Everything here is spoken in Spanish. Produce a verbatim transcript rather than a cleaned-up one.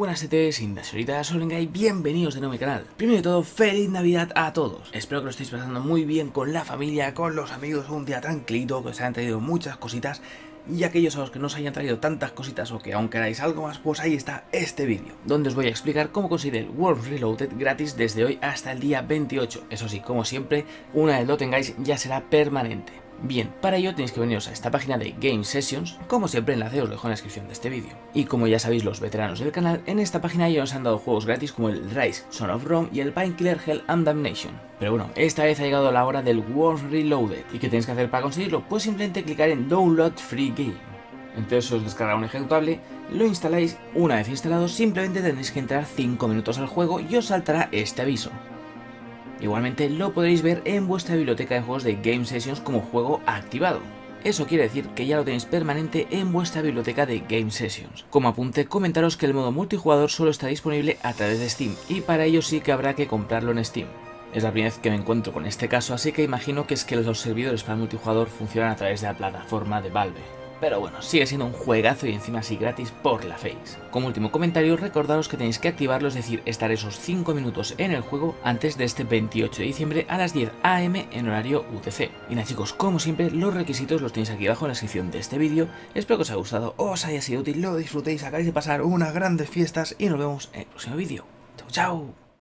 buenas setes, invasoritas, hola y bienvenidos de nuevo a mi canal. Primero de todo, feliz Navidad a todos. Espero que lo estéis pasando muy bien con la familia, con los amigos, un día tranquilito, que os hayan traído muchas cositas. Y aquellos a los que no os hayan traído tantas cositas o que aún queráis algo más, pues ahí está este vídeo, donde os voy a explicar cómo conseguir el World Reloaded gratis desde hoy hasta el día veintiocho. Eso sí, como siempre, una vez lo tengáis ya será permanente. Bien, para ello tenéis que veniros a esta página de Game Sessions, como siempre enlace os dejo en la descripción de este vídeo. Y como ya sabéis los veteranos del canal, en esta página ya nos han dado juegos gratis como el Rise, Son of Rome y el Painkiller Hell and Damnation. Pero bueno, esta vez ha llegado la hora del World Reloaded. ¿Y qué tenéis que hacer para conseguirlo? Pues simplemente clicar en Download Free Game. Entonces os descargará un ejecutable, lo instaláis, una vez instalado simplemente tendréis que entrar cinco minutos al juego y os saltará este aviso. Igualmente lo podréis ver en vuestra biblioteca de juegos de Game Sessions como juego activado. Eso quiere decir que ya lo tenéis permanente en vuestra biblioteca de Game Sessions. Como apunte, comentaros que el modo multijugador solo está disponible a través de Steam y para ello sí que habrá que comprarlo en Steam. Es la primera vez que me encuentro con este caso, así que imagino que es que los servidores para multijugador funcionan a través de la plataforma de Valve. Pero bueno, sigue siendo un juegazo y encima así gratis por la face. Como último comentario, recordaros que tenéis que activarlo, es decir, estar esos cinco minutos en el juego antes de este veintiocho de diciembre a las diez de la mañana en horario U T C. Y nada chicos, como siempre, los requisitos los tenéis aquí abajo en la descripción de este vídeo. Espero que os haya gustado, os haya sido útil, lo disfrutéis, acabáis de pasar unas grandes fiestas y nos vemos en el próximo vídeo. ¡Chao, chao!